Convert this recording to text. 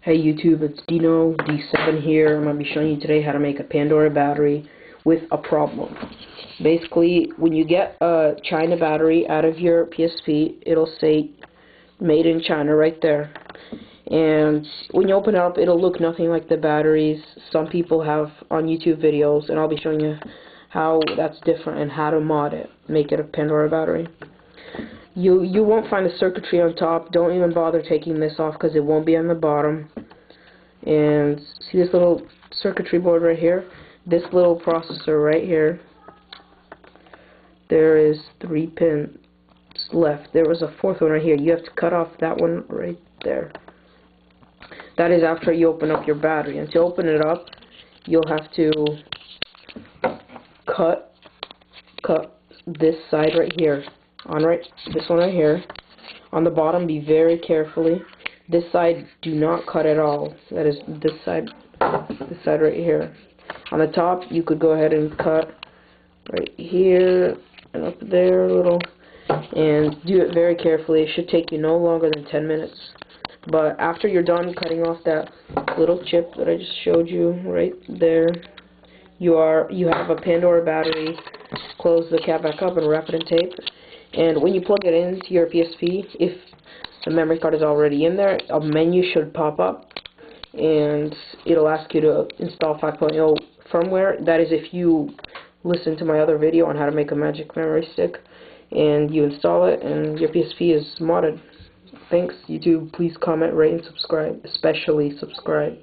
Hey YouTube, it's Dino D7 here. I'm going to be showing you today how to make a Pandora battery with a problem. Basically, when you get a China battery out of your PSP, it'll say made in China right there. And when you open it up, it'll look nothing like the batteries some people have on YouTube videos, and I'll be showing you how that's different and how to mod it, make it a Pandora battery. You won't find the circuitry on top. Don't even bother taking this off because it won't be on the bottom. And see this little circuitry board right here? This little processor right here, there is 3 pins left. There was a 4th one right here. You have to cut off that one right there. That is after you open up your battery. And to open it up, you'll have to cut this side right here. This one right here. On the bottom, be very carefully. This side, do not cut at all. That is this side right here. On the top, you could go ahead and cut right here and up there a little. And do it very carefully. It should take you no longer than 10 minutes. But after you're done cutting off that little chip that I just showed you right there, you have a Pandora battery. Close the cap back up and wrap it in tape. And when you plug it into your PSP, if the memory card is already in there, a menu should pop up, and it'll ask you to install 5.0 firmware. That is if you listen to my other video on how to make a magic memory stick, and you install it, and your PSP is modded. Thanks, YouTube. Please comment, rate, and subscribe. Especially subscribe.